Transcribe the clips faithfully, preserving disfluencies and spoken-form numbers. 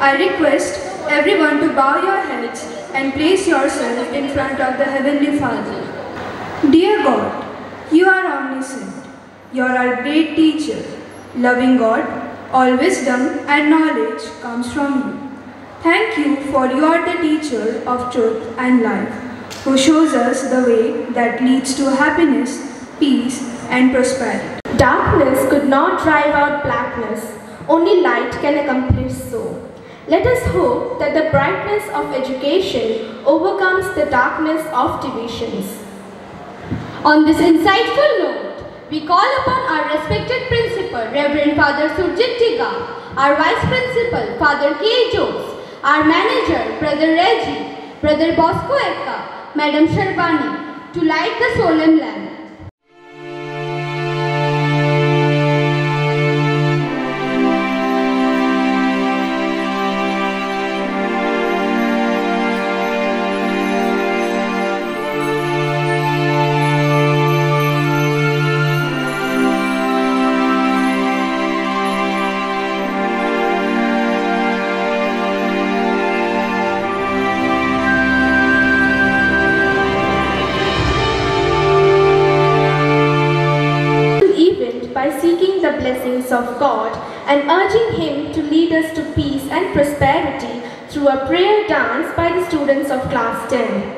I request everyone to bow your heads and place yourself in front of the Heavenly Father. Dear God, you are omniscient. You are our great teacher. Loving God, all wisdom and knowledge comes from you. Thank you for you are the teacher of truth and life, who shows us the way that leads to happiness, peace and prosperity. Darkness could not drive out blackness. Only light can accomplish so. Let us hope that the brightness of education overcomes the darkness of divisions. On this insightful note, we call upon our respected principal, Reverend Father Surjit Digga, our vice principal, Father K. Jones, our manager, Brother Reggie, Brother Bosco Ekka, Madam Sharbani, to light the solemn lamp. Of God and urging Him to lead us to peace and prosperity through a prayer dance by the students of Class ten.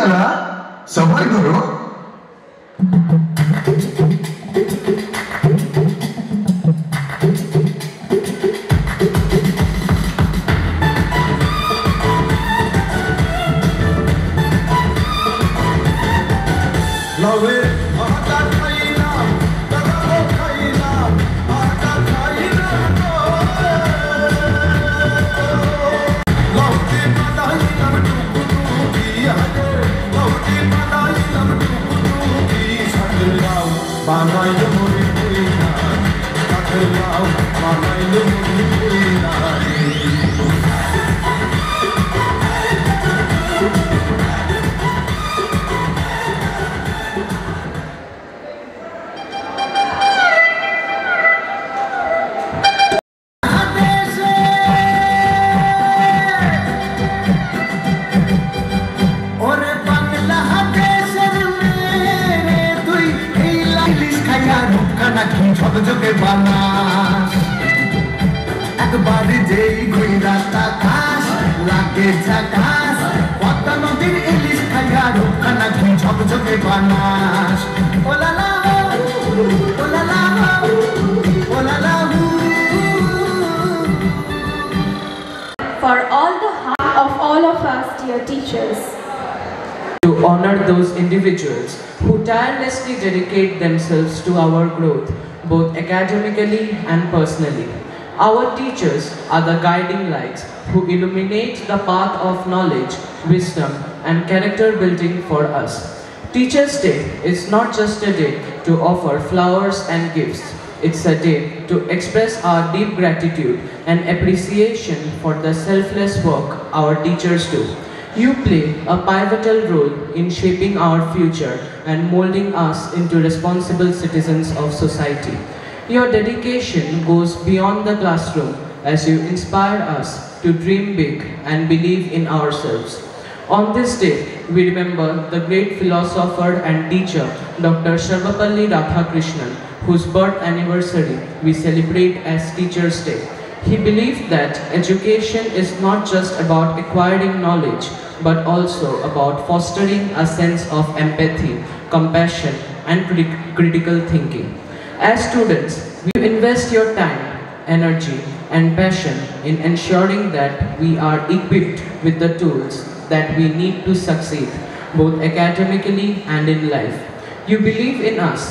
ಜನ ಸವರ್ಗರು themselves to our growth, both academically and personally. Our teachers are the guiding lights who illuminate the path of knowledge, wisdom, and character building for us. Teachers' Day is not just a day to offer flowers and gifts. It's a day to express our deep gratitude and appreciation for the selfless work our teachers do. You play a pivotal role in shaping our future and molding us into responsible citizens of society. Your dedication goes beyond the classroom as you inspire us to dream big and believe in ourselves. On this day, we remember the great philosopher and teacher Doctor Sarvepalli Radhakrishnan, whose birth anniversary we celebrate as Teachers' Day. He believed that education is not just about acquiring knowledge, but also about fostering a sense of empathy, compassion, and crit- critical thinking. As students, you invest your time, energy, and passion in ensuring that we are equipped with the tools that we need to succeed, both academically and in life. You believe in us,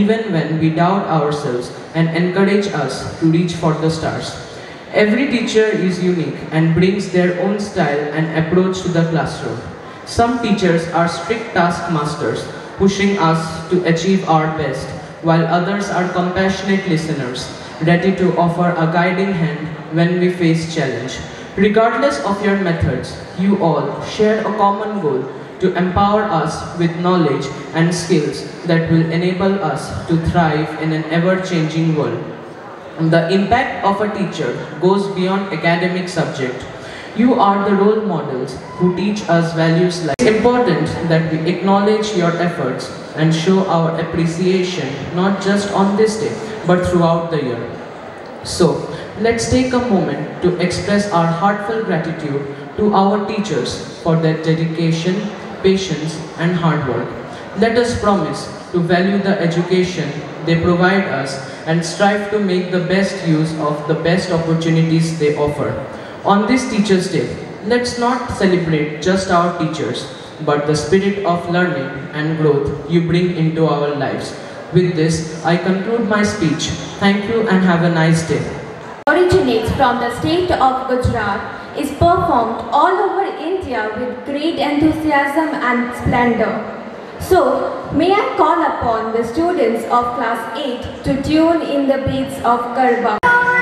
even when we doubt ourselves, and encourage us to reach for the stars. Every teacher is unique and brings their own style and approach to the classroom. Some teachers are strict taskmasters, pushing us to achieve our best, while others are compassionate listeners, ready to offer a guiding hand when we face challenge. Regardless of your methods, you all share a common goal to empower us with knowledge and skills that will enable us to thrive in an ever-changing world. The impact of a teacher goes beyond academic subject. You are the role models who teach us values like. It's important that we acknowledge your efforts and show our appreciation not just on this day but throughout the year. So, let's take a moment to express our heartfelt gratitude to our teachers for their dedication, patience, and hard work. Let us promise to value the education they provide us and strive to make the best use of the best opportunities they offer. On this Teachers' Day, let's not celebrate just our teachers, but the spirit of learning and growth you bring into our lives. With this, I conclude my speech. Thank you and have a nice day. Originates from the state of Gujarat, is performed all over India with great enthusiasm and splendor. So, may I call upon the students of class eight to tune in the beats of Garba. Come on,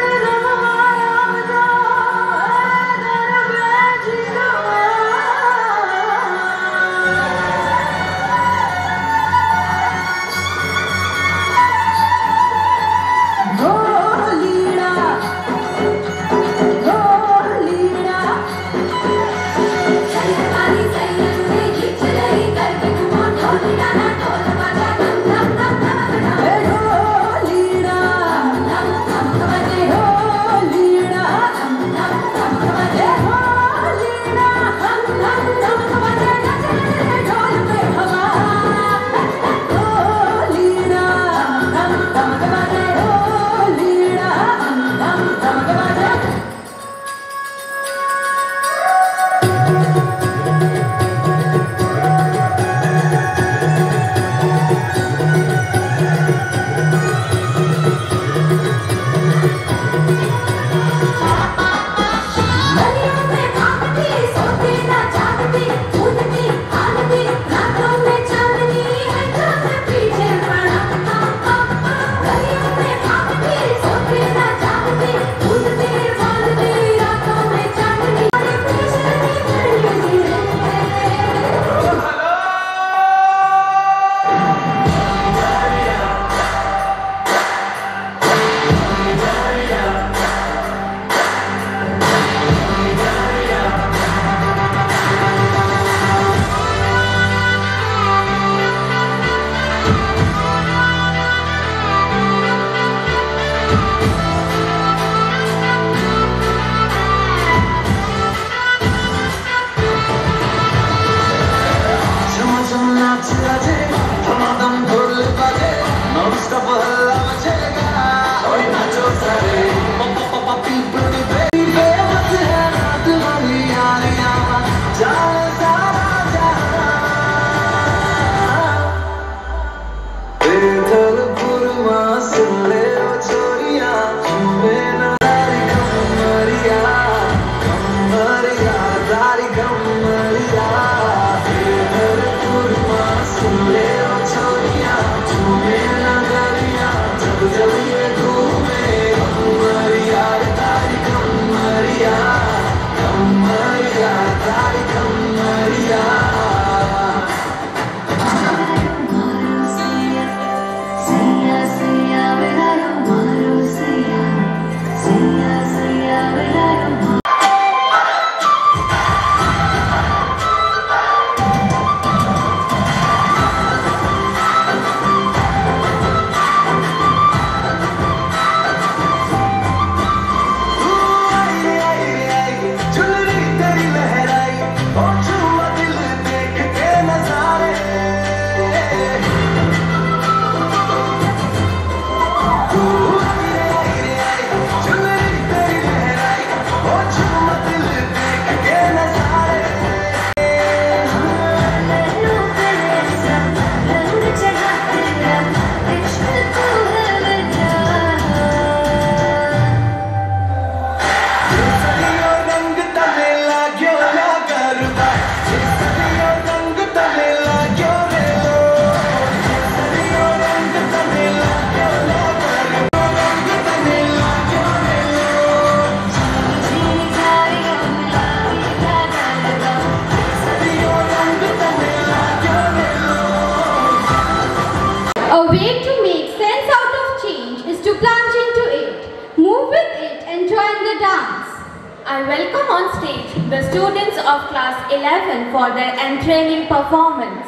dance. I welcome on stage the students of class eleven for their entertaining performance.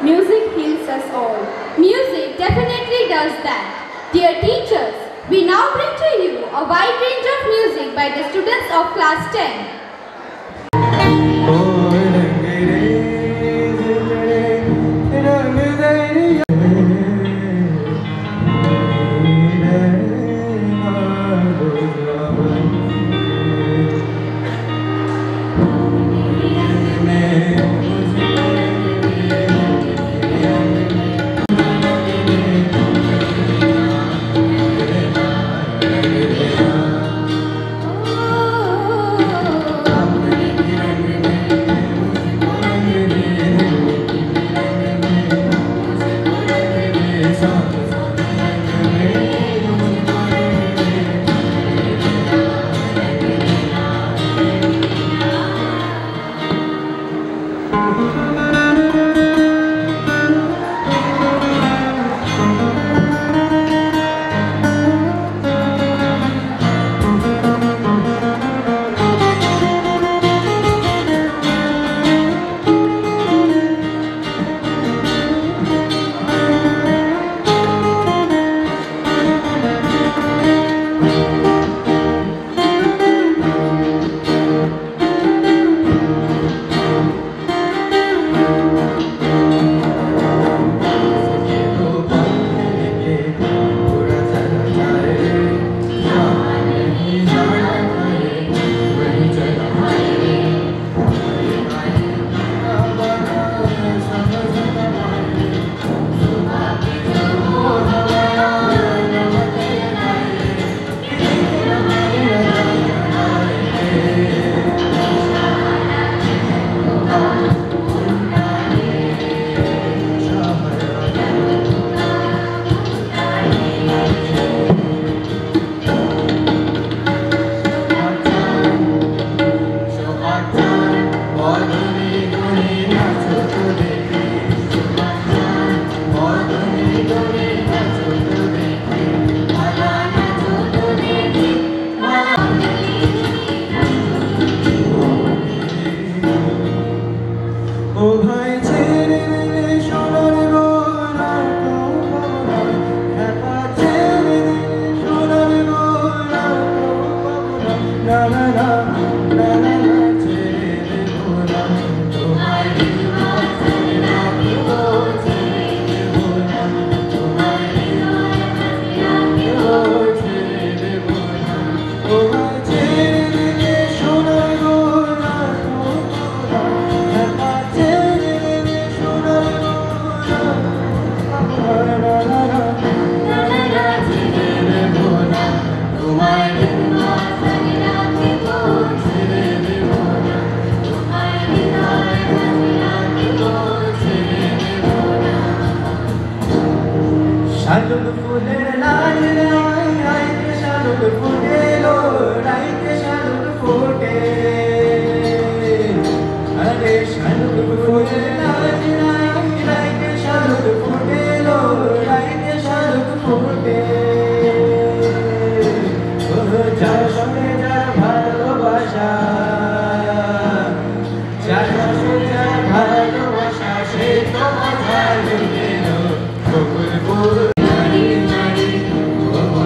Music heals us all. Music definitely does that. Dear teachers, We now bring to you a wide range of music by the students of class ten. Oh,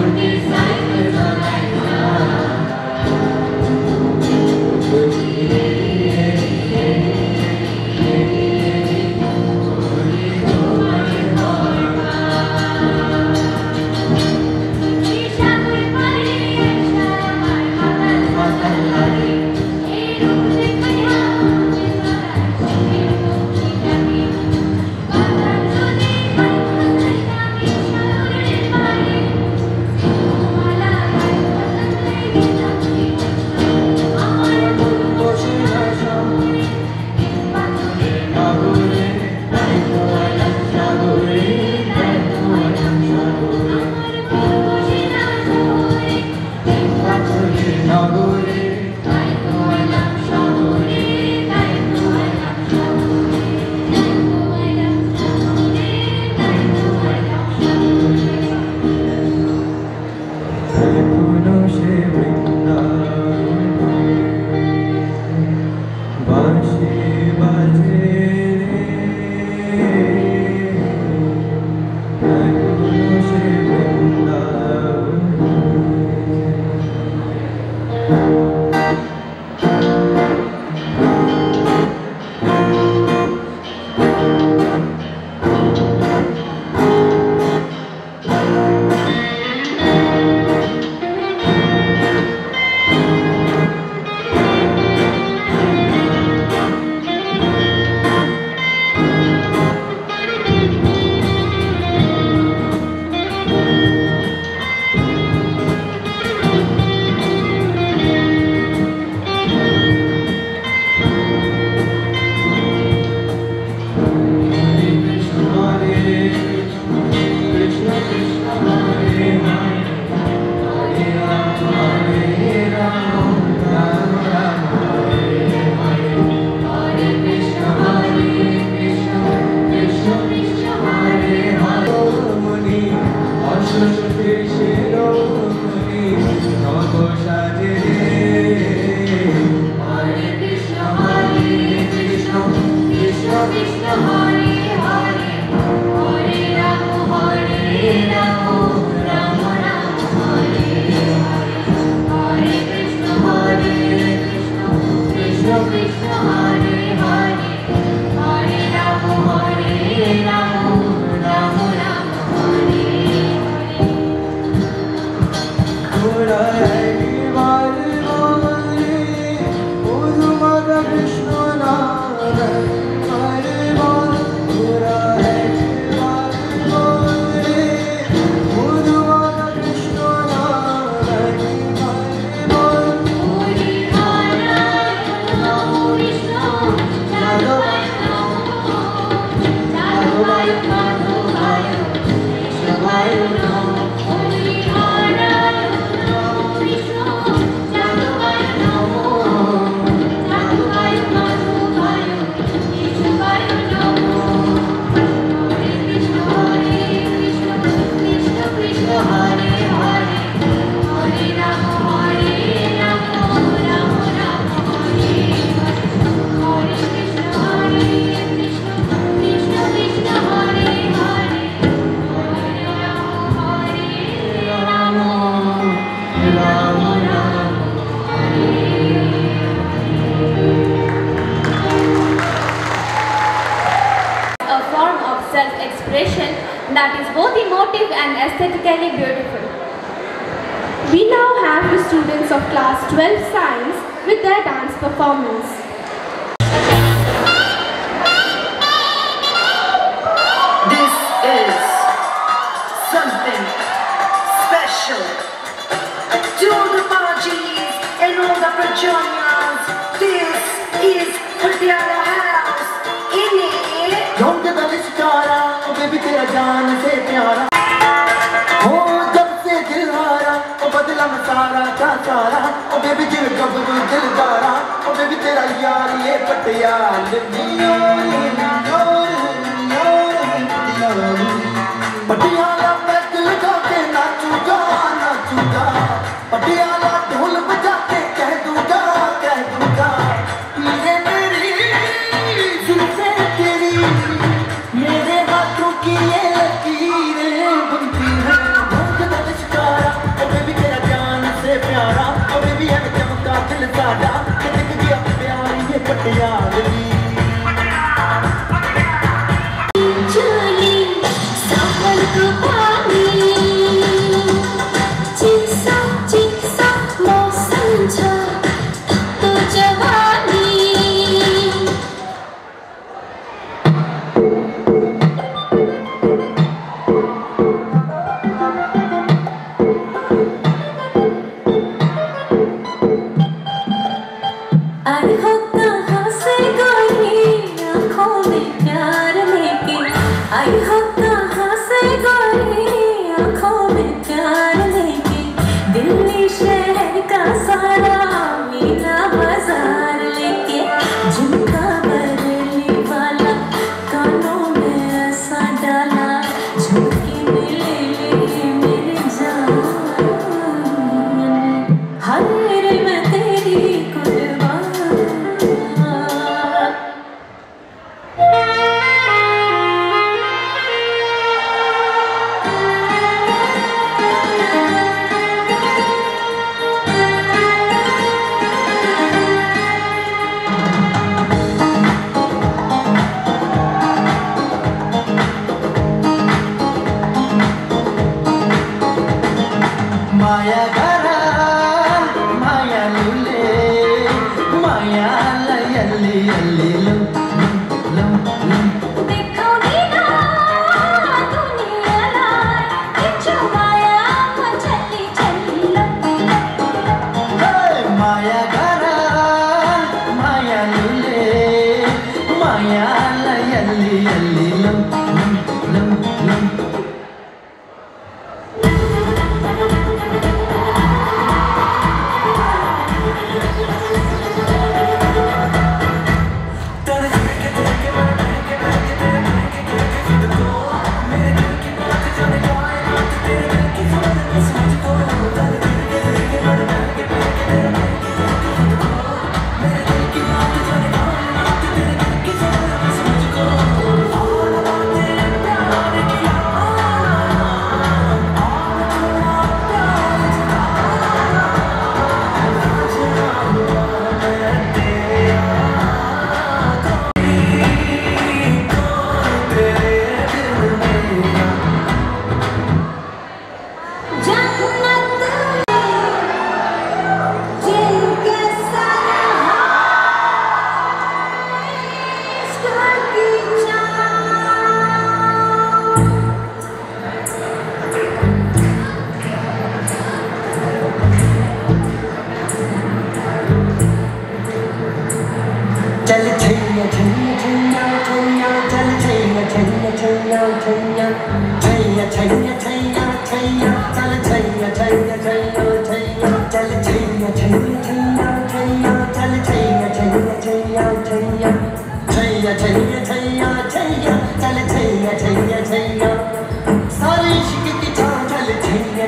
That is both emotive and aesthetically beautiful. We now have the students of class twelve Science with their dance performance. This is something special to the Margies and all the Virginians. This is Patiala House. In it, don't get the list. भी तेरा जान से प्यारा हो जब से दिल हारा ओ बदला मैं सारा का सारा ओ बेबी दिल कबूल दिल दारा ओ बेबी तेरा यार ये पटियाला पटियाला मैं दिल जाके नाचूंगा नाचूंगा पटियाला ढोल बजा के कह दूंगा कह दूंगा ये मेरी जुल्फे तेरी मेरे ये लकीरें बनती हैं भूख का शिकारा ओ बेबी तेरा जान से प्यारा ओ बेबी है चमका दिल सादा दिख गया प्यार ये पटियाली चली सफर को पानी चिंसा चिंसा मौसम जा तो जवानी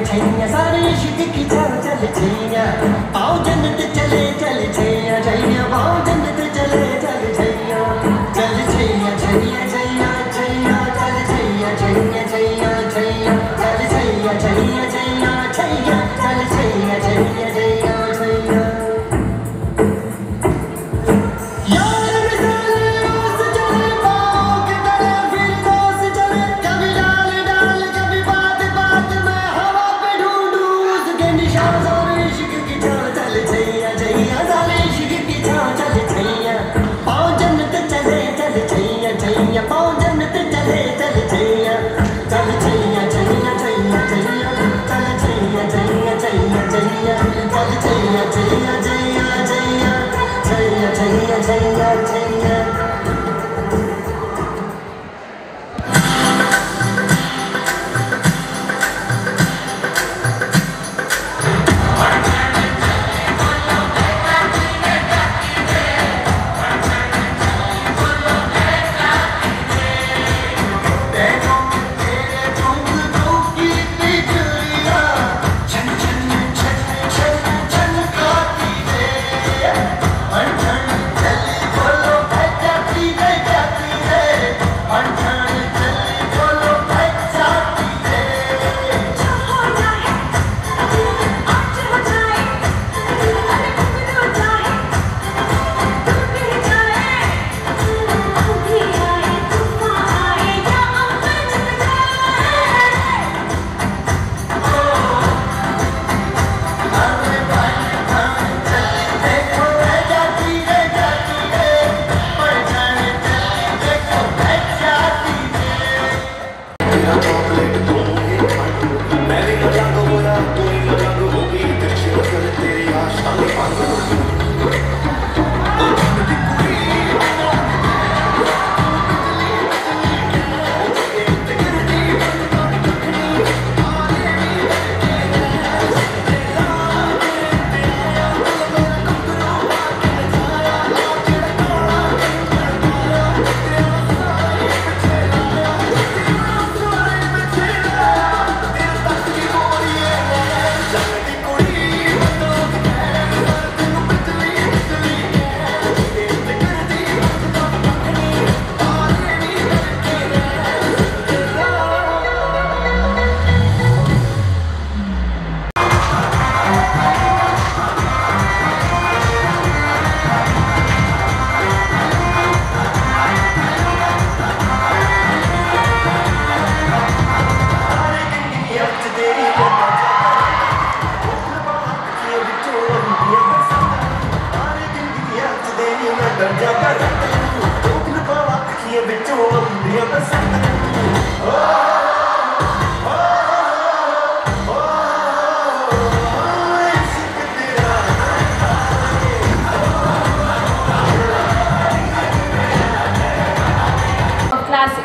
छैया सारे इश्क की जाओ चल छैया आओ जन्नत चले चल छैया छैया आओ जन्नत चले चल छैया चल छैया छैया छैया छैया चल छैया छैया छैया छैया चल छैया छैया छैया छैया चल Chaiyya Chaiyya Chaiyya Chaiyya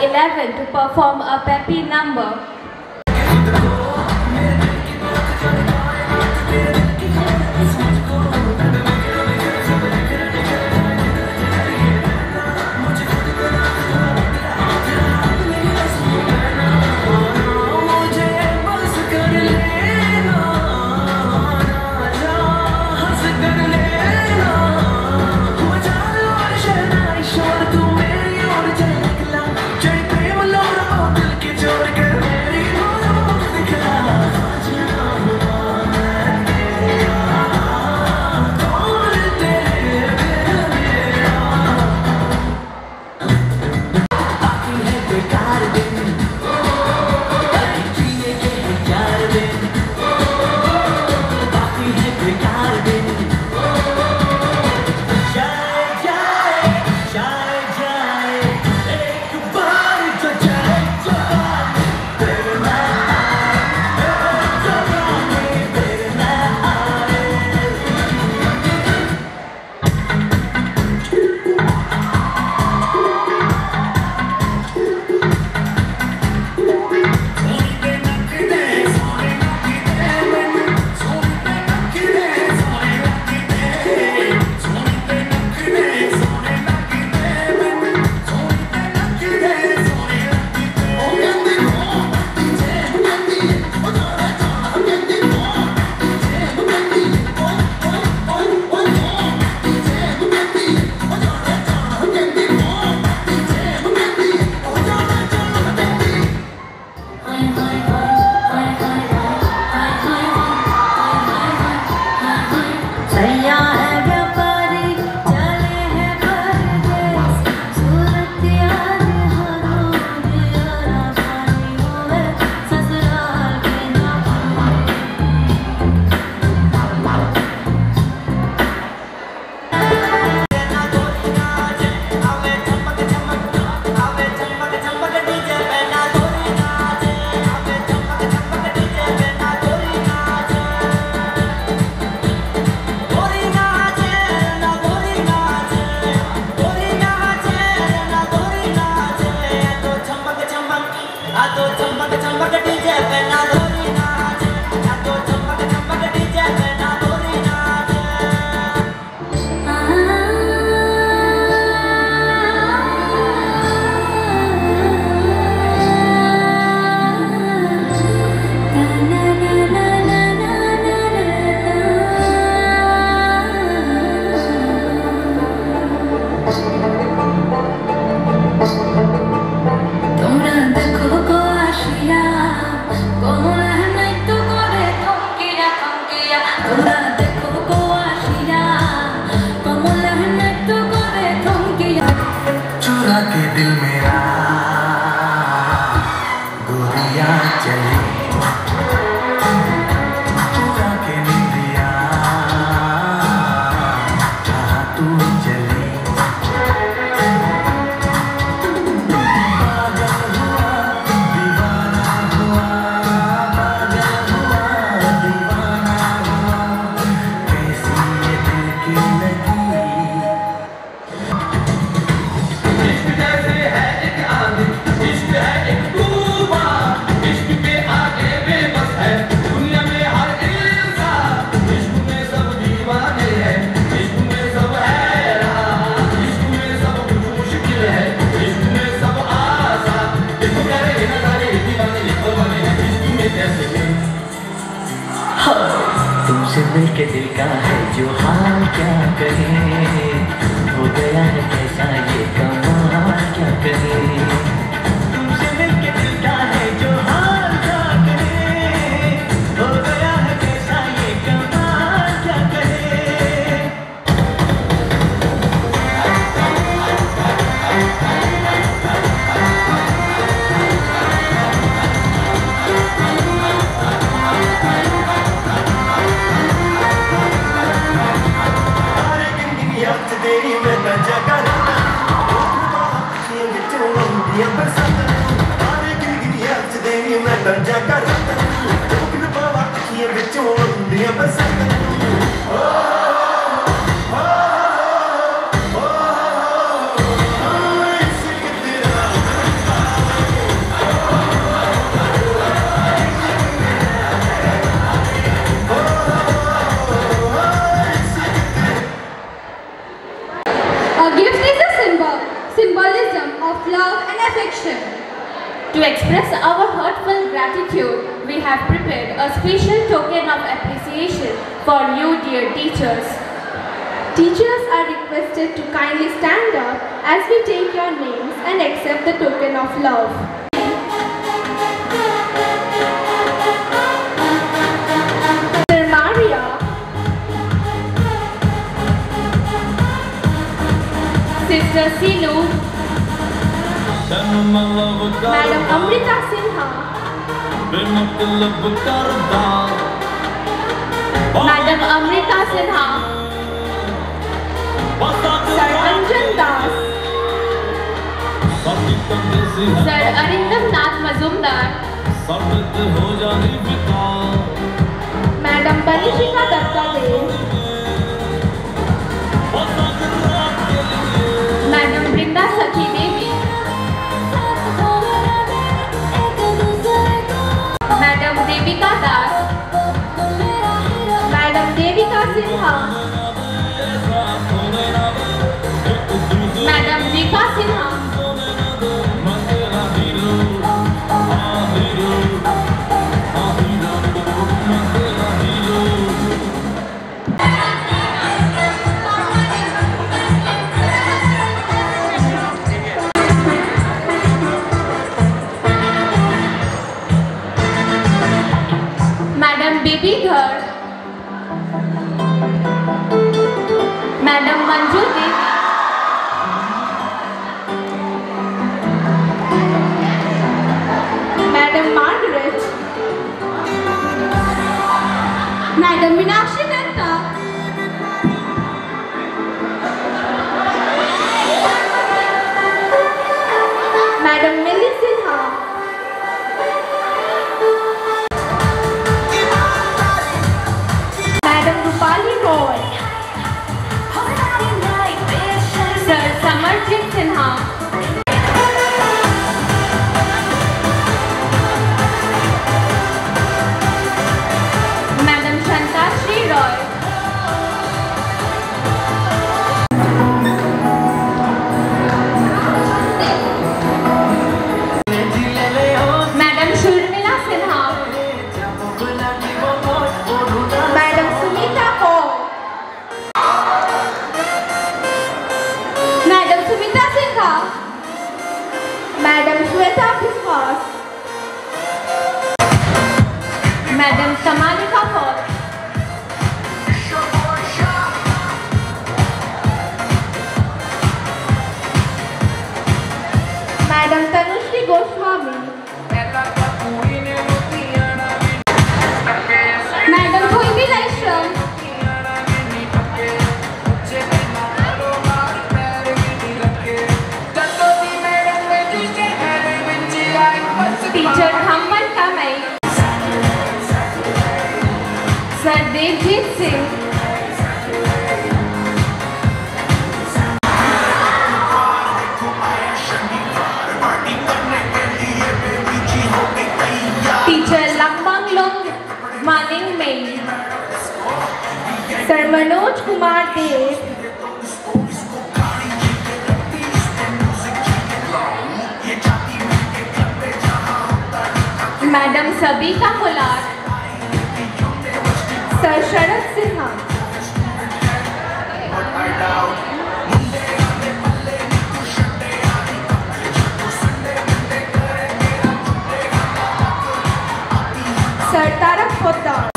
eleven to perform a peppy number. Get मुझसे मिलके दिल का है जो हाल क्या करें, हो गया है कैसा ये कमाल क्या करें। तुमसे मिलके दिल का है जो हाल क्या करें, हो गया है कैसा ये कमाल क्या करें। मैडम सभी का मुलाक, Sir Sharat Sinha. Sir Tarak Poddar.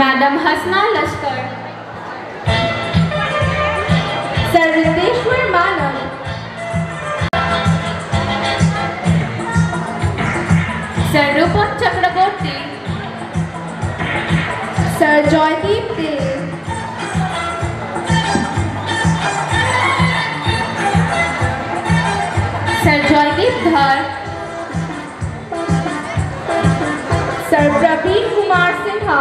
Madam Hasna Lashkar. Sir Riteshwar Manav. Sir Rupam Chakraborty. Sir Joydeep Dev. Sir Joydeep Dhar. Sir Praveen Kumar Sinha.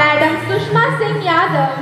Madam Sushma Singh Yadav.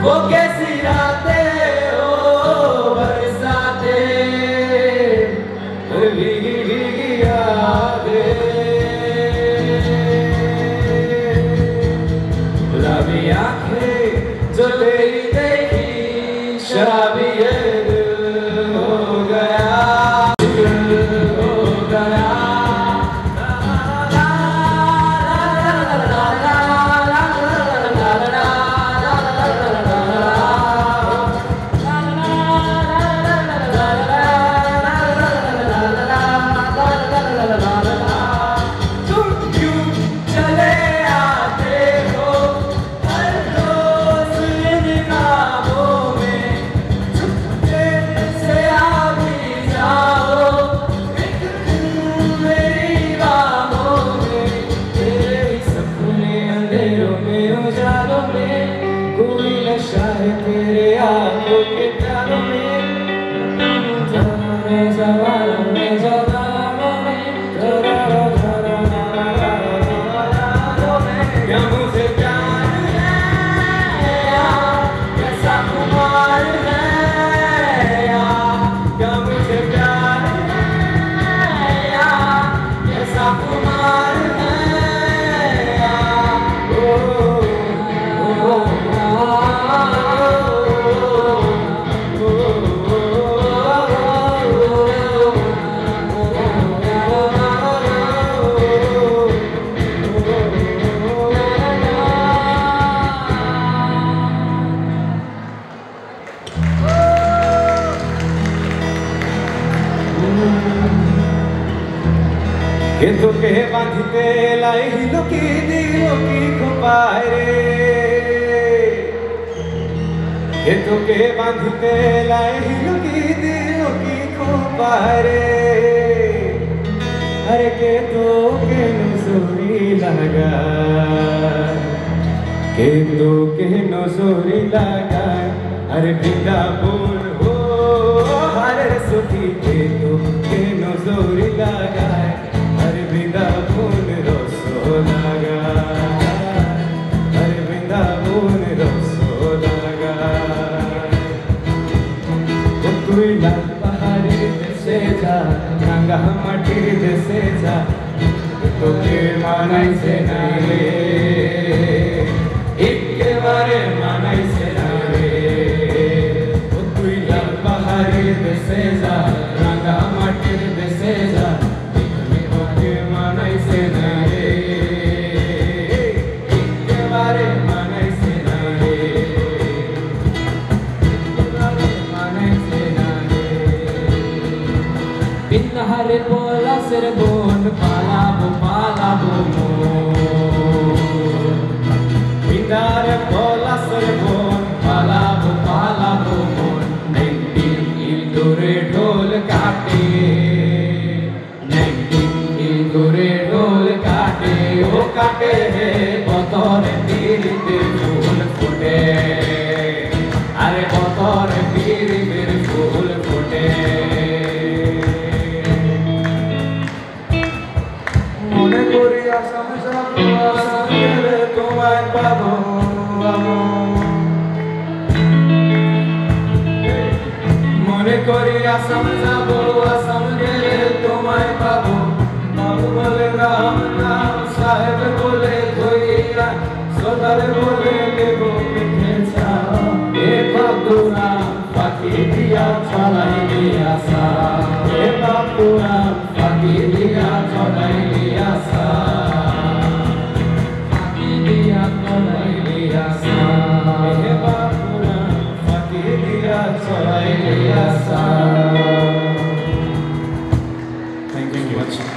वो कैसी रातें ओ बरसा এতকে বাঁধিতে লাই লুকি দিল কি খোপায় রে, এতকে বাঁধিতে লাই লুকি দিল কি খোপায় রে, আরে কে তোকে নসুরি লাগা, কে তোকে নসুরি লাগা, আরে বিদা বল হো আরে সুখী কে তোকে নসুরি লাগা। मटी जैसे जा तो माना से नारे एक के बारे माना से नारे तो तू लम्बारी जैसे जा रंगा मटी जैसे जा बोल पाला बो पाला बो बिदार बोला सर बोल पाला बो पाला बो बोल नैंटिन इल्दुरे ढोल काटे नैंटिन इल्दुरे ढोल काटे वो काटे है बतौर तीर तेरे फूल फूटे अरे बतौर तीर तेरे फूल फूटे Korea samjha bolwa samjhe tumhare babu babu bole ram naam sahib bole dhira sodar bole debo mitha e babu naam pakitiya chalai liya sa e babu naam pakitiya chalai liya sa pakitiya chalai liya sa e babu naam pakitiya chalai liya sa. Thank you very much. Let's get it.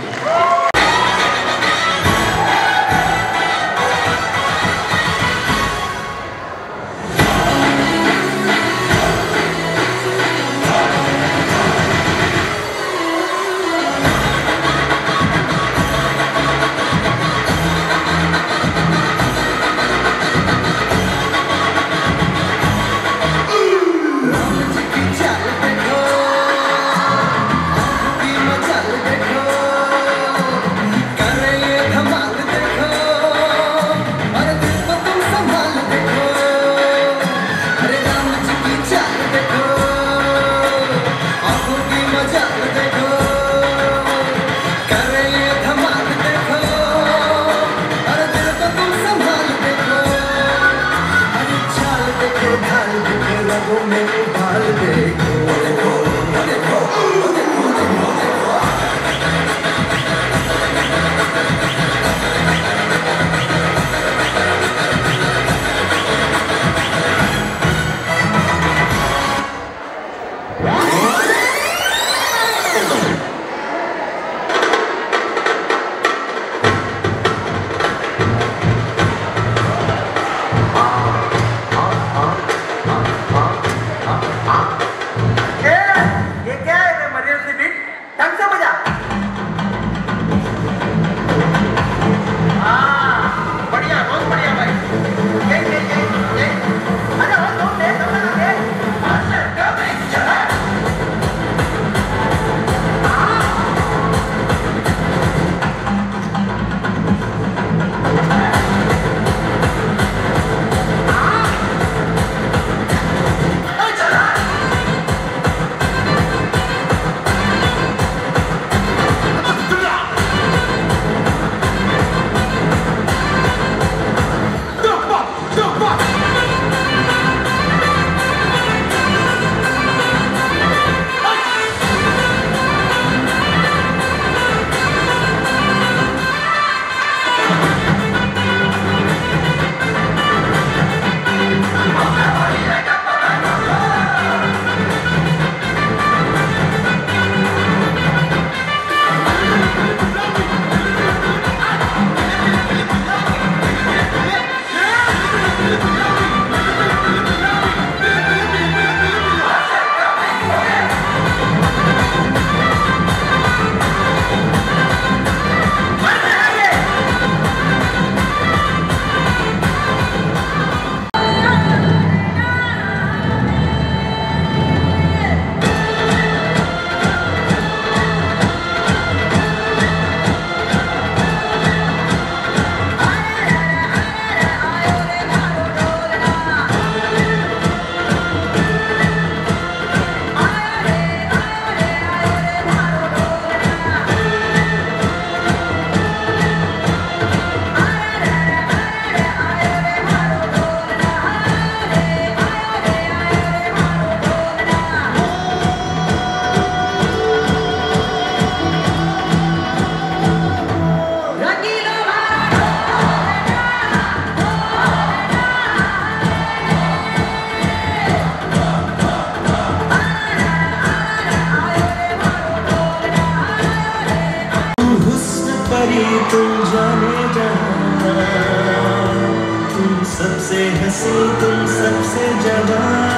से तुम सबसे जवान।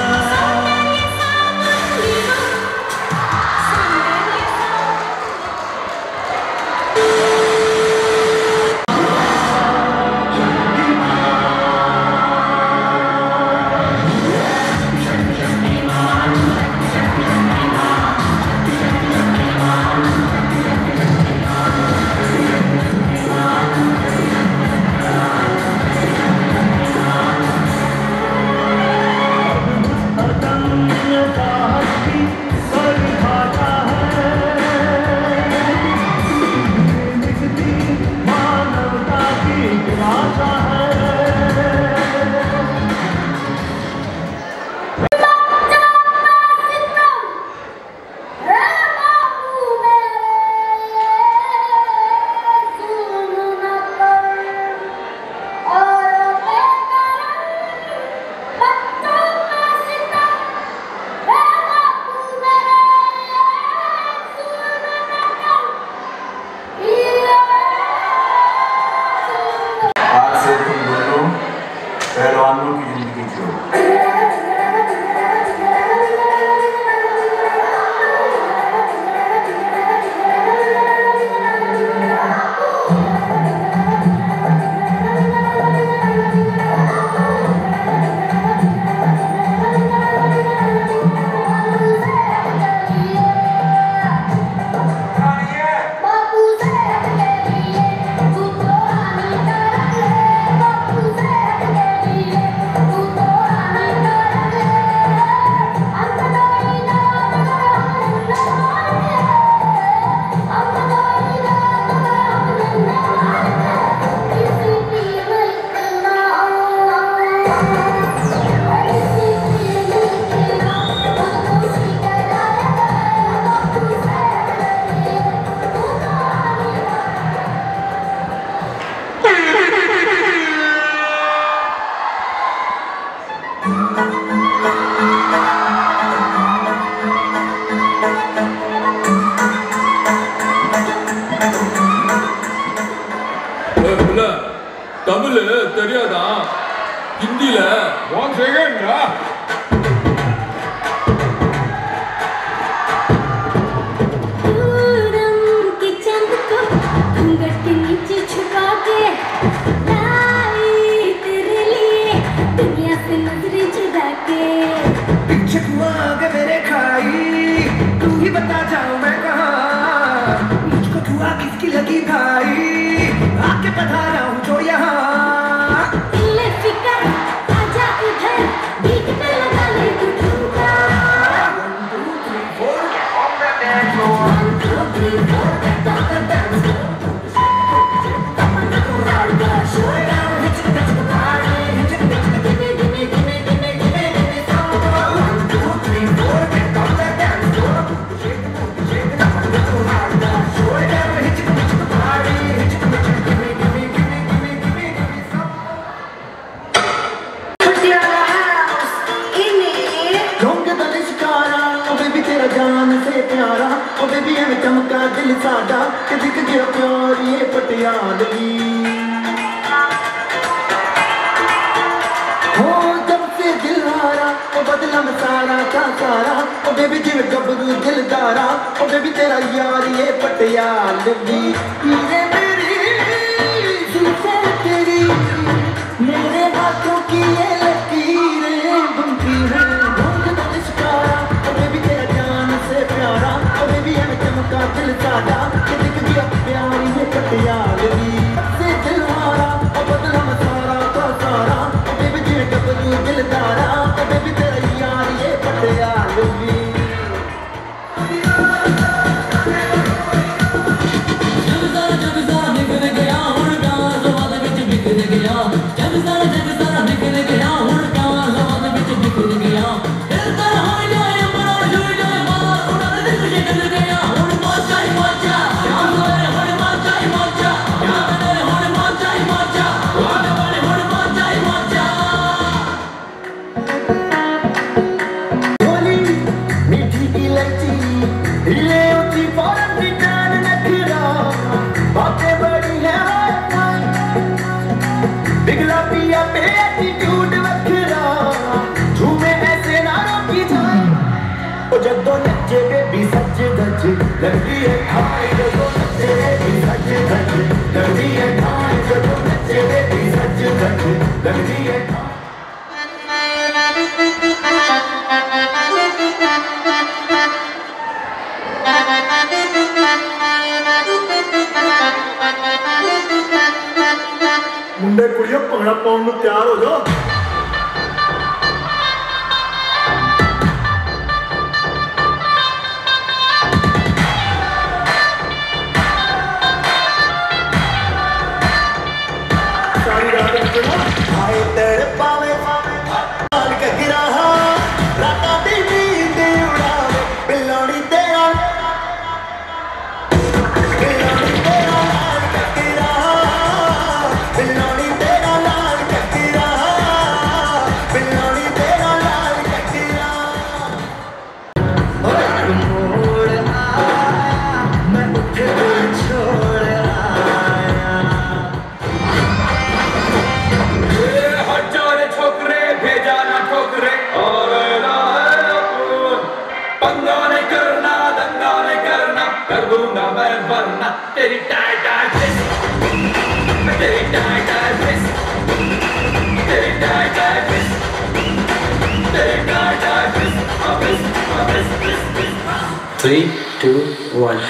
Jab zara jab zara सच्चे पे भी सच्चे धज्जे लगती है खाई जगो सच्चे पे भी सच्चे धज्जे लगती है खाई जगो सच्चे पे भी सच्चे धज्जे लगती है मुंडे कुड़ियों पंगड़ा पाउंड तैयार हो जाओ। Three, two, one.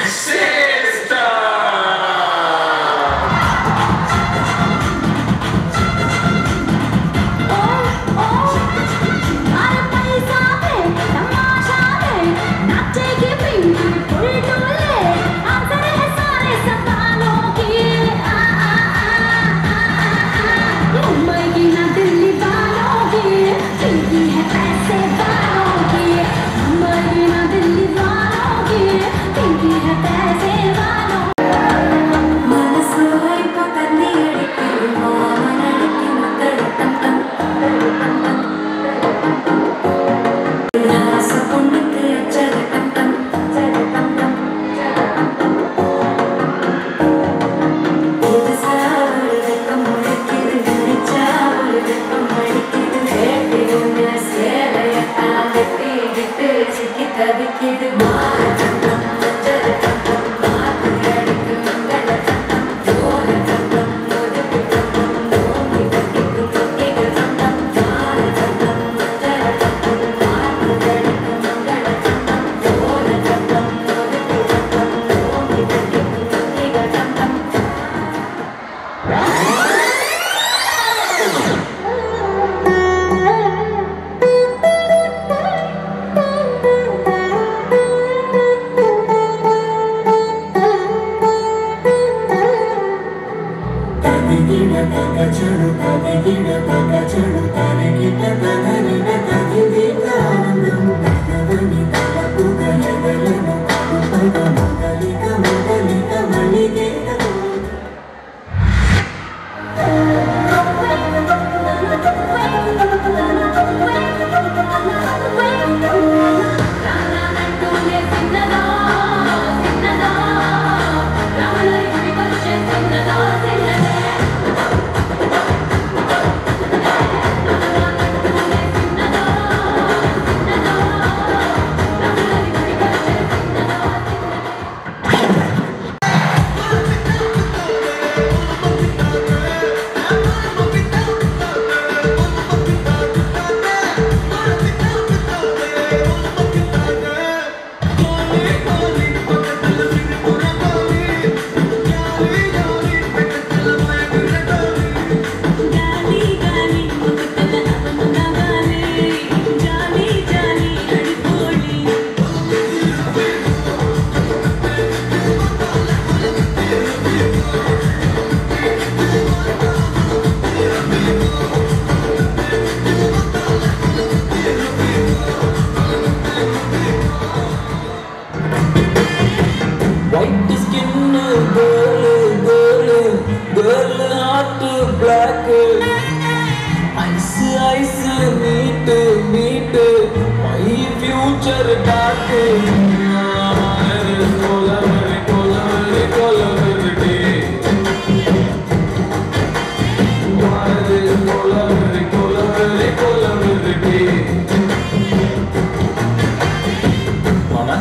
Mama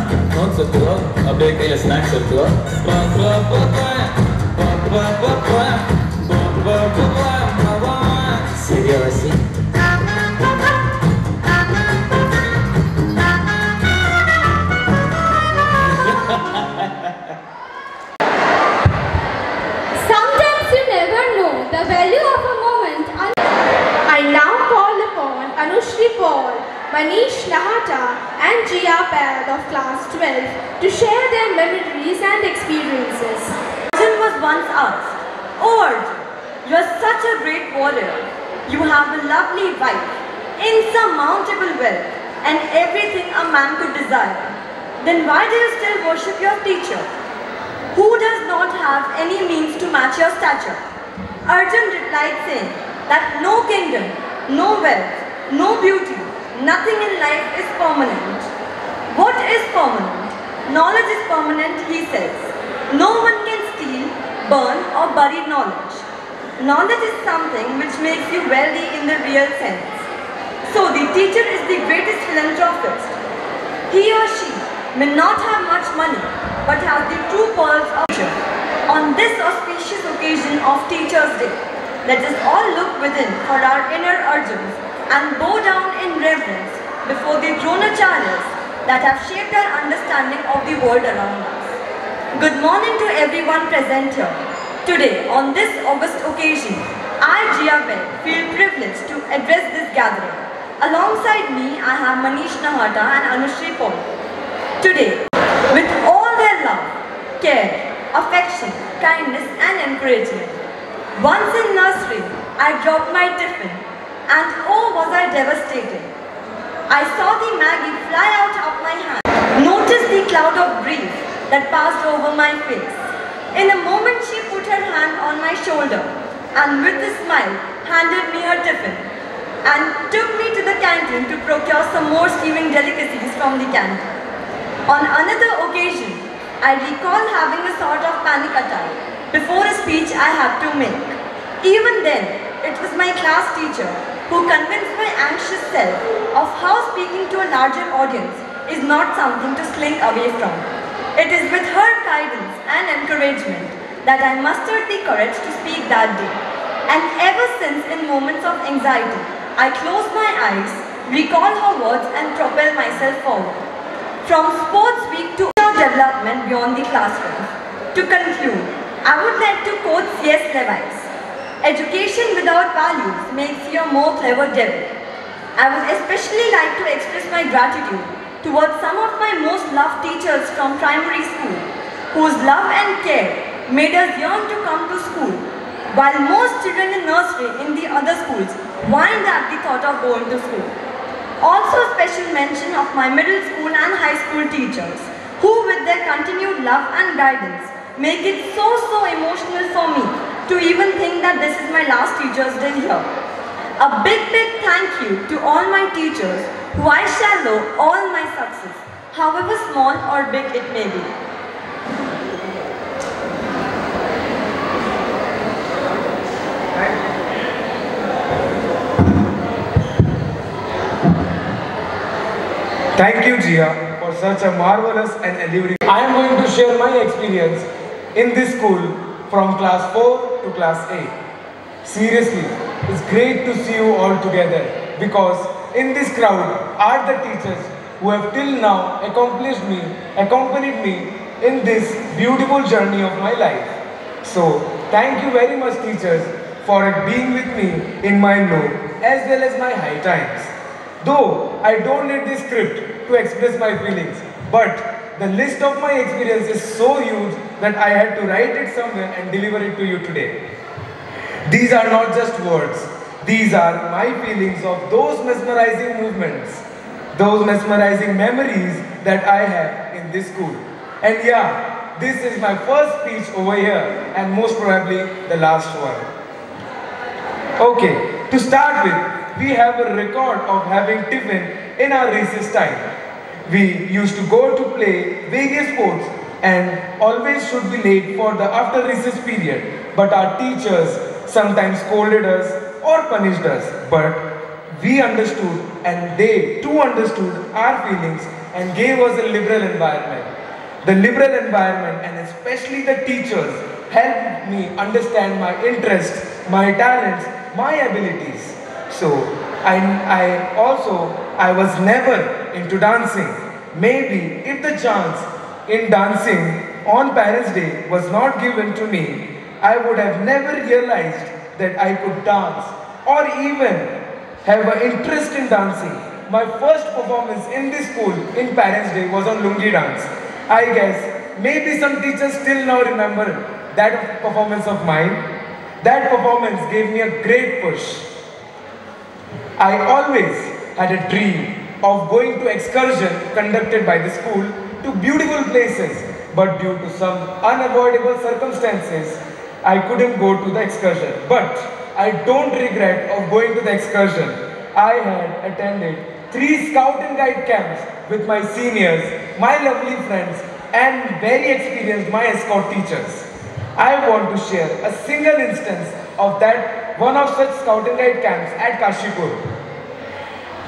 notes irukku abbe kaiyila snacks irukku pa pa pa pa pa pa pa pa pa mama seriously sometimes you never know the value of a moment. I now call upon Anushri Paul, Manish Nahata and Jia Parad of class twelve to share their memories and experiences. Arjun was once asked, "Oh Arjun, you are such a great warrior. You have a lovely wife, insurmountable wealth and everything a man could desire. Then why do you still worship your teacher, who does not have any means to match your stature?" Arjun replied saying that no kingdom, no wealth, no beauty, nothing in life is permanent. What is permanent? Knowledge is permanent, he says. No one can steal, burn or bury knowledge. Knowledge is something which makes you wealthy in the real sense. So the teacher is the greatest philanthropist. He or she may not have much money, but has the true pearls of nature. On this auspicious occasion of Teacher's Day, let us all look within for our inner urges and bow down in reverence before the Dronacharyas that have shaped our understanding of the world around us. Good morning to everyone present here. Today, on this august occasion, I, Jia Parad, feel privileged to address this gathering. Alongside me, I have Manish Nahata and Anushri Paul. Today, with all their love, care, affection, kindness and encouragement. Once in nursery, I dropped my tiffin, and oh, was I devastated. I saw the Maggie fly out of my hand, noticed the cloud of grief that passed over my face. In a moment she put her hand on my shoulder and with a smile handed me her tiffin and took me to the canteen to procure some more steaming delicacies from the canteen. On another occasion, I recall having a sort of panic attack before a speech I had to make. Even then, it was my class teacher who convinced my anxious self of how speaking to a larger audience is not something to slink away from. It is with her guidance and encouragement that I mustered the courage to speak that day. And ever since, in moments of anxiety, I close my eyes, recall her words and propel myself forward. From sports week to development beyond the classroom. To conclude, I would like to quote C S Lewis. "Education without values makes you a more clever devil." I would especially like to express my gratitude towards some of my most loved teachers from primary school, whose love and care made us yearn to come to school, while most children in nursery in the other schools whined at the thought of going to school. Also a special mention of my middle school and high school teachers, who with their continued love and guidance make it so so emotional for me to even think that this is my last Teacher's Day here. A big big thank you to all my teachers who I shall owe all my success, however small or big it may be. Thank you, Jia, for such a marvelous and enlightening. I am going to share my experience in this school from class four to class eight. Seriously, it's great to see you all together because in this crowd are the teachers who have till now accomplished me, accompanied me in this beautiful journey of my life. So, thank you very much teachers for being with me in my low as well as my high times. Though I don't need this script to express my feelings, but the list of my experience is so huge that I had to write it somewhere and deliver it to you today. These are not just words. These are my feelings of those mesmerizing movements, those mesmerizing memories that I have in this school. And yeah, this is my first speech over here and most probably the last one. Okay, to start with, we have a record of having tiffin in our recess time. We used to go to play various sports and always should be late for the after recess period. But our teachers sometimes scolded us or punished us. But we understood and they too understood our feelings and gave us a liberal environment. The liberal environment, and especially the teachers, helped me understand my interests, my talents, my abilities. So I, I also, I was never into dancing. Maybe if the chance in dancing on Parents' Day was not given to me, I would have never realized that I could dance or even have an interest in dancing. My first performance in this school in Parents' Day was on Lungi dance. I guess maybe some teachers still now remember that performance of mine. That performance gave me a great push. I always had a dream of going to excursion conducted by the school to beautiful places, but due to some unavoidable circumstances, I couldn't go to the excursion. But I don't regret of going to the excursion. I had attended three scout and guide camps with my seniors, my lovely friends, and very experienced my escort teachers. I want to share a single instance of that one of such scout and guide camps at Kashipur.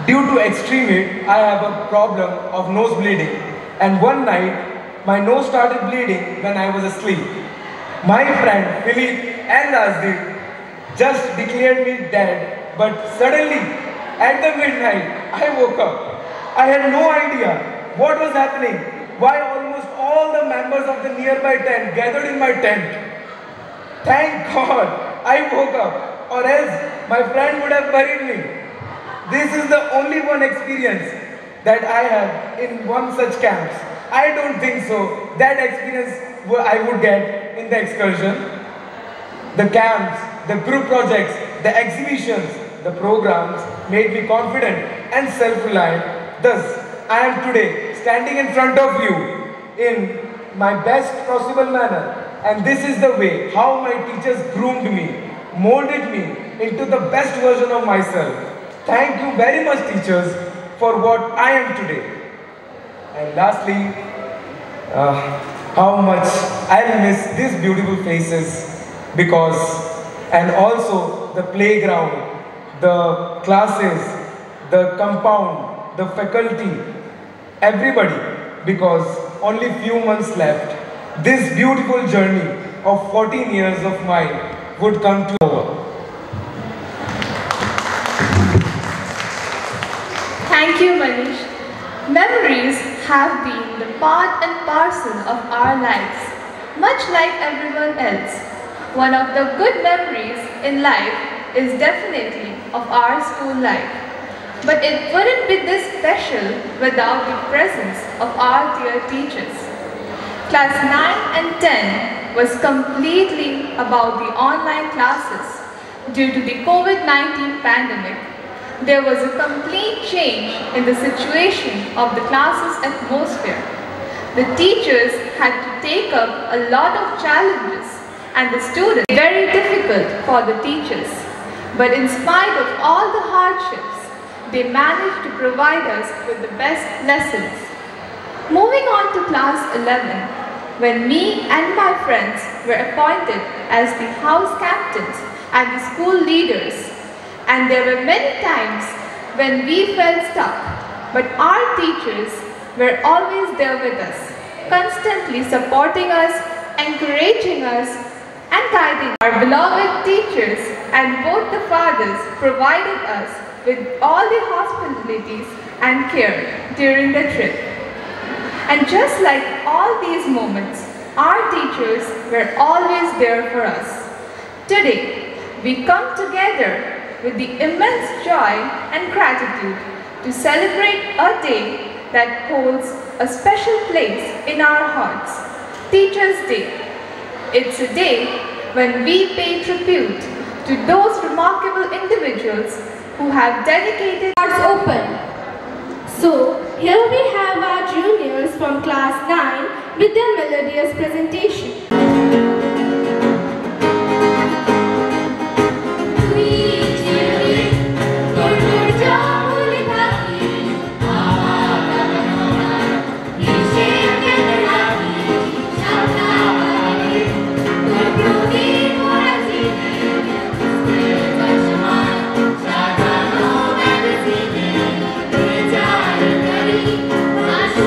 Due to extreme heat, I have a problem of nose bleeding, and one night my nose started bleeding when I was asleep. My friend Philip and Azdi just declared me dead, but suddenly at the midnight I woke up. I had no idea what was happening, why almost all the members of the nearby tent gathered in my tent. Thank God I woke up, or else my friend would have buried me. This is the only one experience that I have in one such camp. I don't think so that experience I would get in the excursion. The camps, the group projects, the exhibitions, the programs made me confident and self-reliant. Thus, I am today standing in front of you in my best possible manner. And this is the way how my teachers groomed me, molded me into the best version of myself. Thank you very much, teachers, for what I am today. And lastly, uh, how much I miss these beautiful faces, because and also the playground, the classes, the compound, the faculty, everybody, because only few months left. This beautiful journey of fourteen years of mine would come to over. Thank you, Manish. Memories have been the part and parcel of our lives, much like everyone else. One of the good memories in life is definitely of our school life. But it wouldn't be this special without the presence of our dear teachers. Class nine and ten was completely about the online classes. Due to the COVID nineteen pandemic, there was a complete change in the situation of the class's atmosphere. The teachers had to take up a lot of challenges, and the students were very difficult for the teachers. But in spite of all the hardships, they managed to provide us with the best lessons. Moving on to class eleven, when me and my friends were appointed as the house captains and the school leaders, and there were many times when we felt stuck, but our teachers were always there with us, constantly supporting us, encouraging us, and guiding. Our beloved teachers and both the fathers provided us with all the hospitalities and care during the trip. And just like all these moments, our teachers were always there for us. Today, we come together with the immense joy and gratitude to celebrate a day that holds a special place in our hearts. Teachers' Day. It's a day when we pay tribute to those remarkable individuals who have dedicated hearts open. So here we have our juniors from class nine with their melodious presentation. Thank you.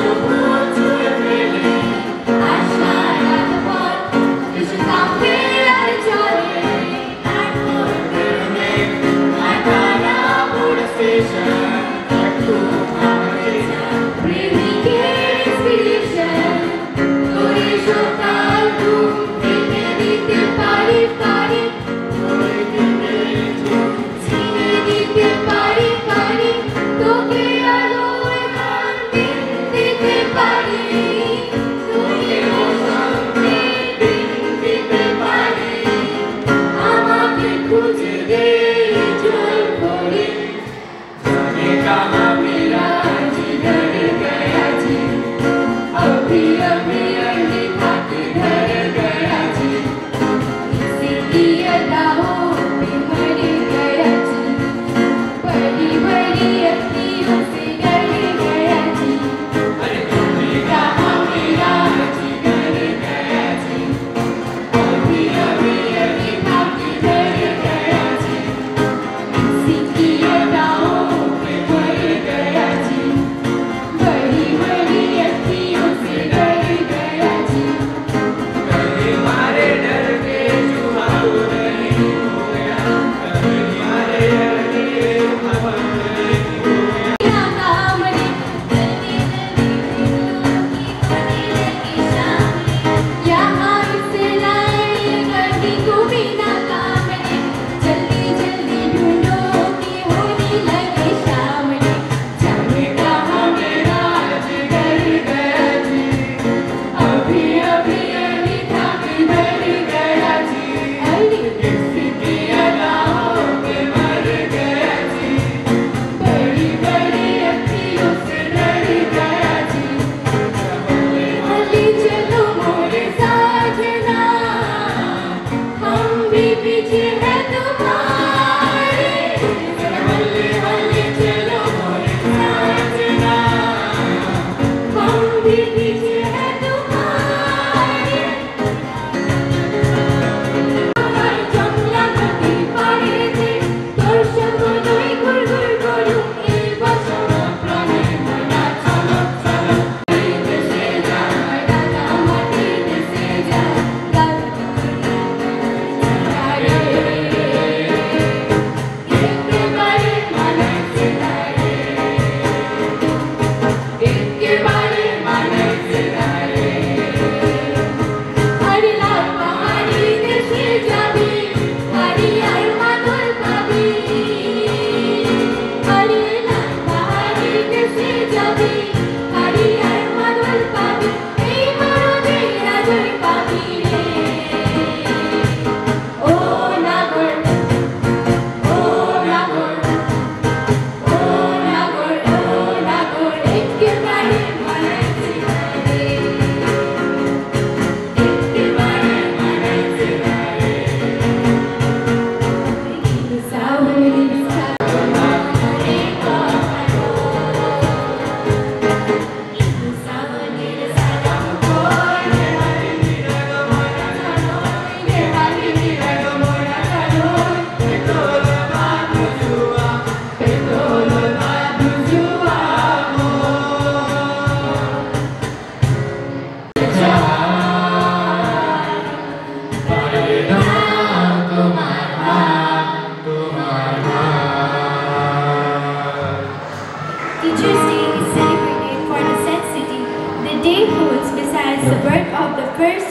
the birth of the first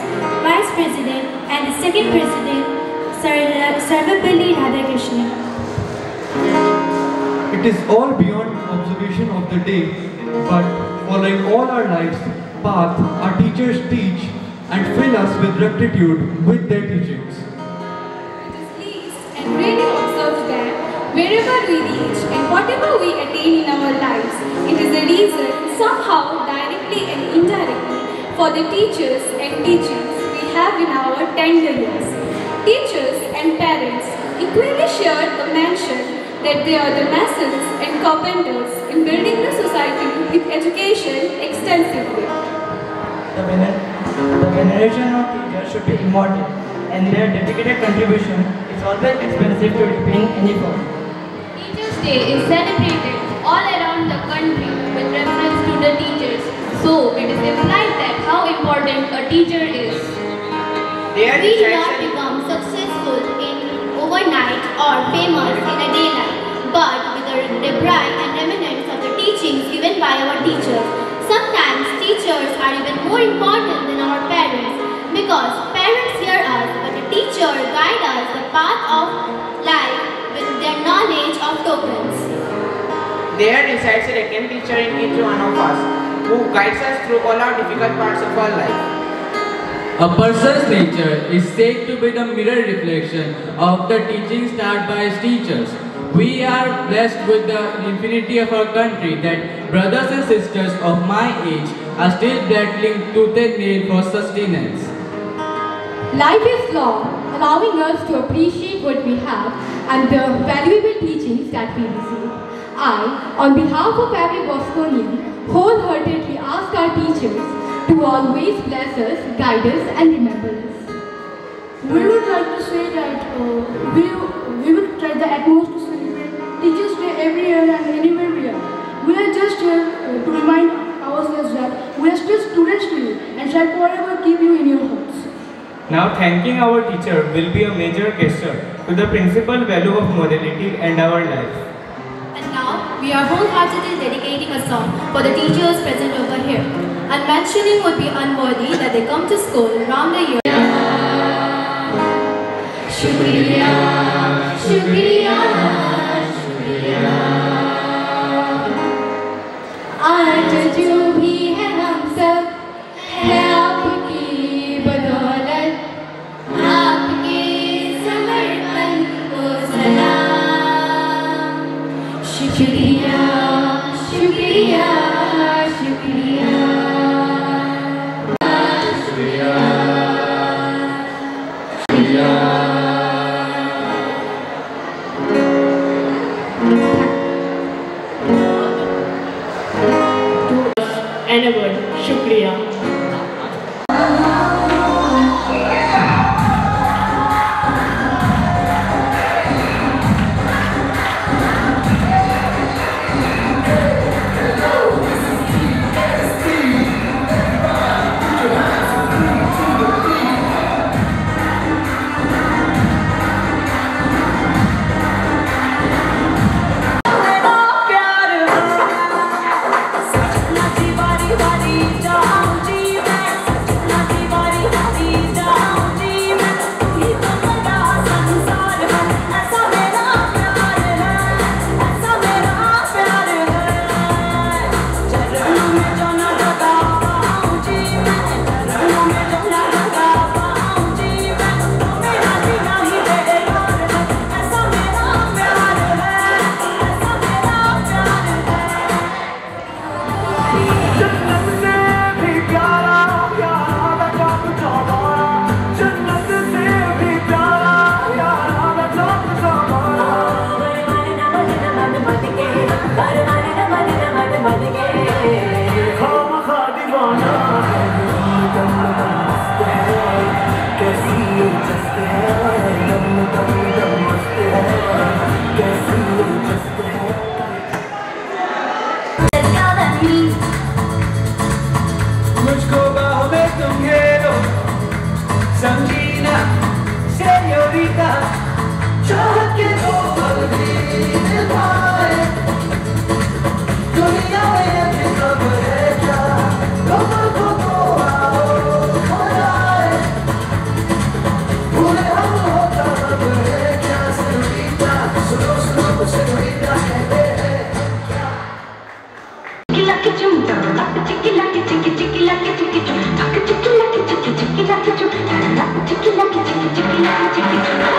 Vice President and the second President, Sarvepalli Radhakrishnan. It is all beyond observation of the day, but following all our lives' path, our teachers teach and fill us with rectitude with their teachings. It is pleased and greatly observed that wherever we reach and whatever we attain in our lives, it is a reason somehow directly and indirectly for the teachers and teachings we have in our tender years. Teachers and parents equally share the mansion that they are the masons and carpenters in building the society with education extensively. The veneration of teachers should be immortal, and their dedicated contribution is always expensive to repay in any form. Teachers' Day is celebrated all around the country with reference to the teachers, so it is implied that how important a teacher is. Their we do not become successful in overnight or famous in a daylight, but with the debris and remnants of the teachings given by our teachers. Sometimes teachers are even more important than our parents, because parents hear us, but the teacher guides us the path of life with their knowledge of tokens. There resides a second teacher in each one of us, who guides us through all our difficult parts of our life. A person's nature is said to be the mirror reflection of the teachings taught by his teachers. We are blessed with the infinity of our country that brothers and sisters of my age are still battling tooth and nail for sustenance. Life is long, allowing us to appreciate what we have and the valuable teachings that we receive. I, on behalf of every Bostonian, wholeheartedly ask our teachers to always bless us, guide us and remember us. We would like to say that uh, we, we would try the utmost to celebrate Teachers' Day every year and anywhere we are. We are just here uh, to remind ourselves that we are still students to you and shall forever keep you in your hearts. Now, thanking our teacher will be a major gesture to the principal value of morality and our life. And now, we are wholeheartedly dedicating a song for the teachers present over here. And mentioning would be unworthy that they come to school around the year. Shukriya, Shukriya, Shukriya. आज जो भी है हम सब है आपकी बदौलत, आपके समर्पण को सलाम. शुक्रिया, शुक्रिया, शुक्रिया, शुक्रिया, शुक्रिया. Shukriya. Dunia mein kab hai kya, logo ko to aao. Let me let go.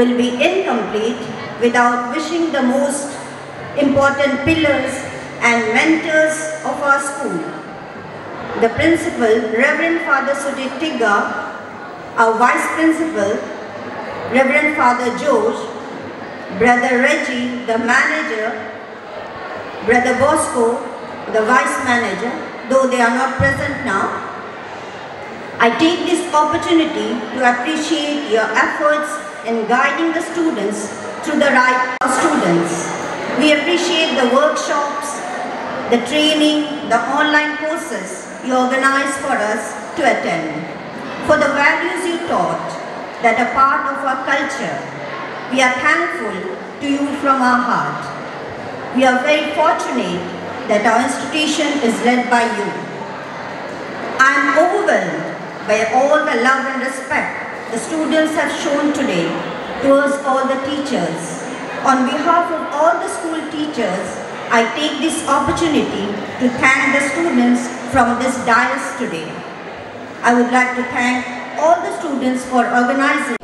Will be incomplete without wishing the most important pillars and mentors of our school. The Principal, Reverend Father Sujit Tigga, our Vice Principal, Reverend Father George, Brother Reggie, the Manager, Brother Bosco, the Vice Manager, though they are not present now. I take this opportunity to appreciate your efforts in guiding the students through the right of students. We appreciate the workshops, the training, the online courses you organize for us to attend, for the values you taught that are part of our culture. We are thankful to you from our heart. We are very fortunate that our institution is led by you. I am overwhelmed by all the love and respect the students have shown today towards all the teachers. On behalf of all the school teachers, I take this opportunity to thank the students from this dais today. I would like to thank all the students for organizing.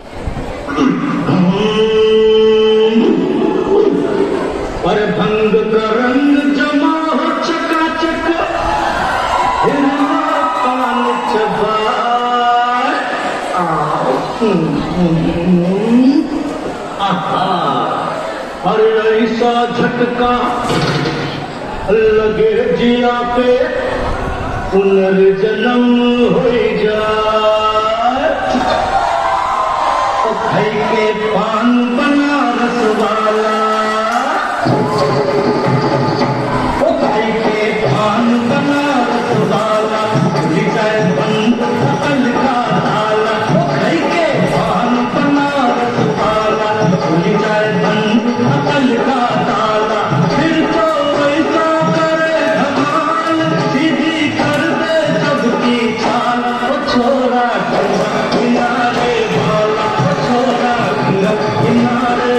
हर ऐसा झटका लगे जिया पे पुनर्जन्म हो जाए भाई के पान बना रसवाला भाई के पान बना रसवाला लिखाए बंद अल का ताला भाई के पान बना रसवाला लिखाए बंद अल का ताला फिर तो ऐसा करे भगवान सीधी कर दे सबकी चाल छोरा किनारे वाला छोरा किनारे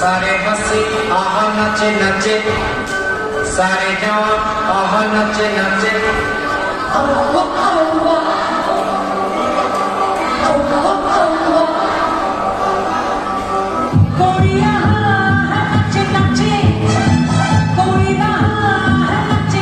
सारे जवान आह नचे नचे अल्लाह अल्लाह अल्लाह अल्लाह कोई आह नचे नचे कोई आह नचे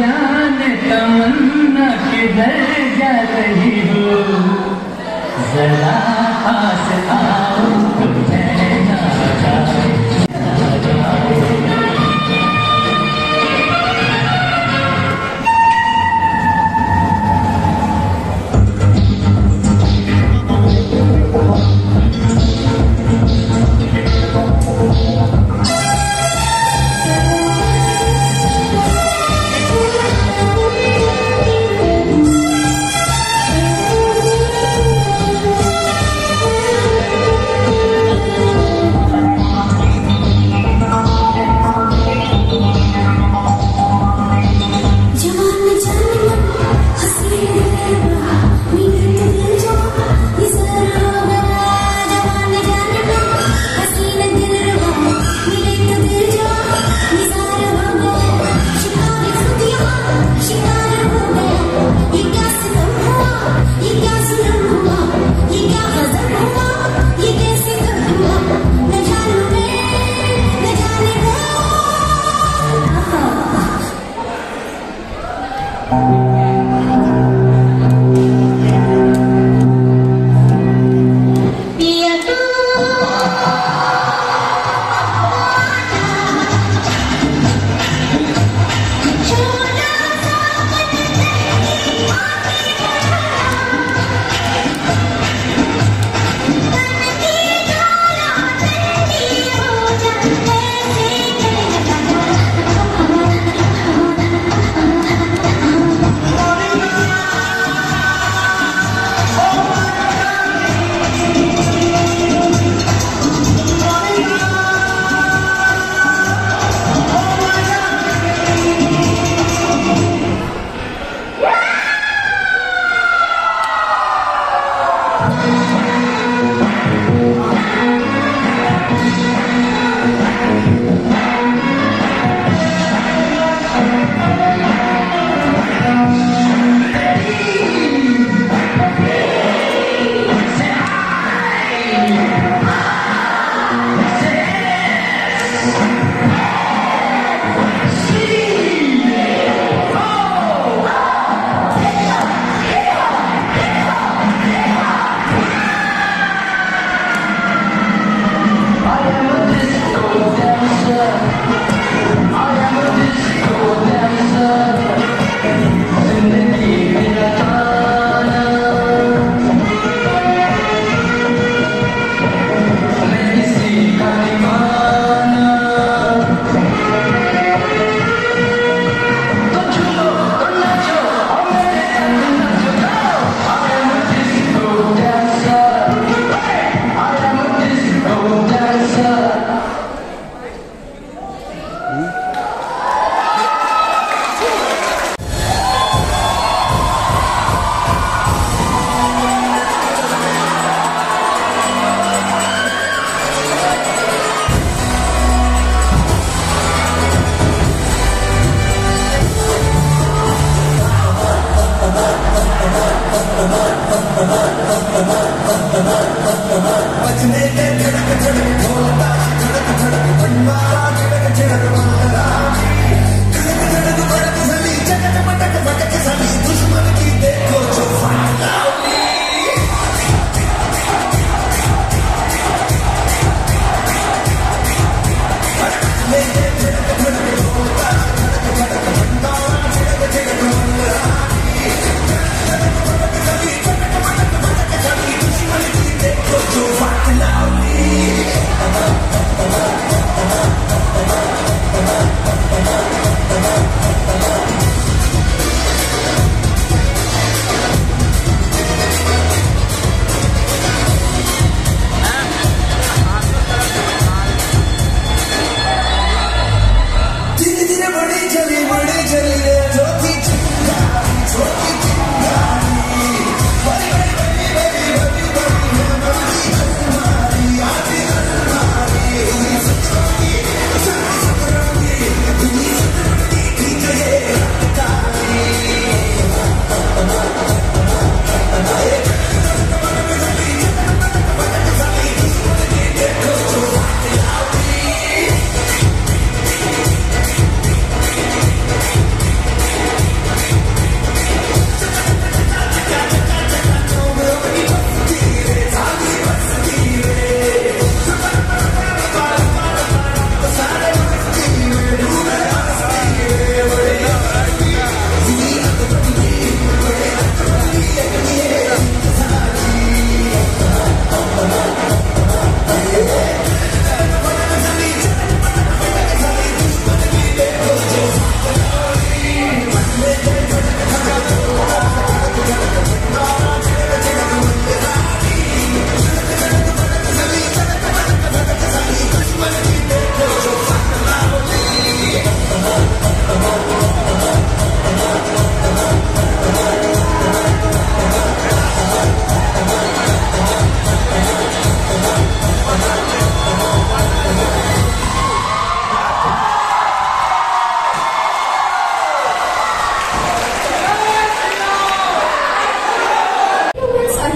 जाने तमन्ना किधर जा रही हो, जरा पास आओ तुम ना जाए ना जाए।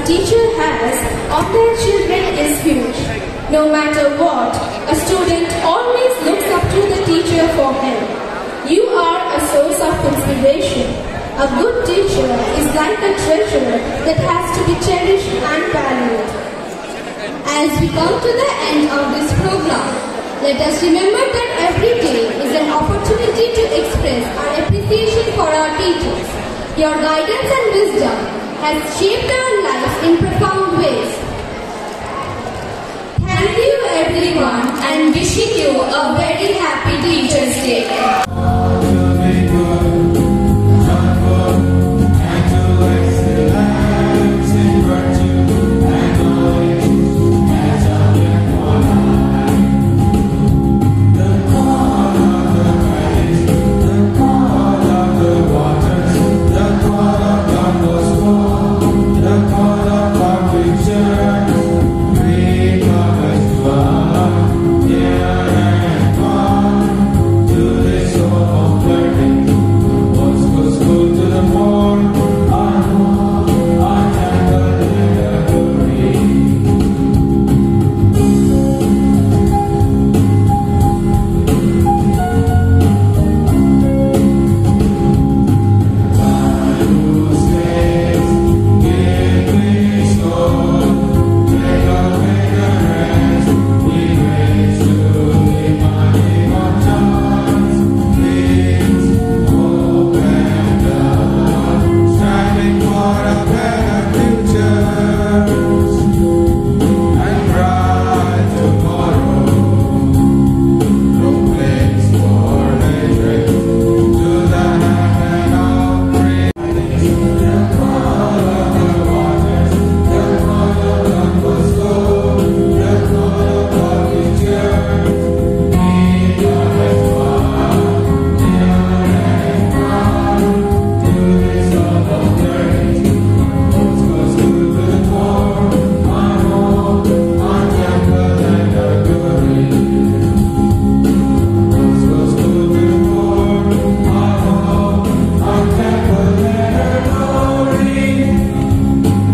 teacher has on their children is huge. No matter what, a student always looks up to the teacher for help. You are a source of inspiration. A good teacher is like a treasure that has to be cherished and valued. As we come to the end of this program, let us remember that every day is an opportunity to express our appreciation for our teachers. Your guidance and wisdom has shaped our lives in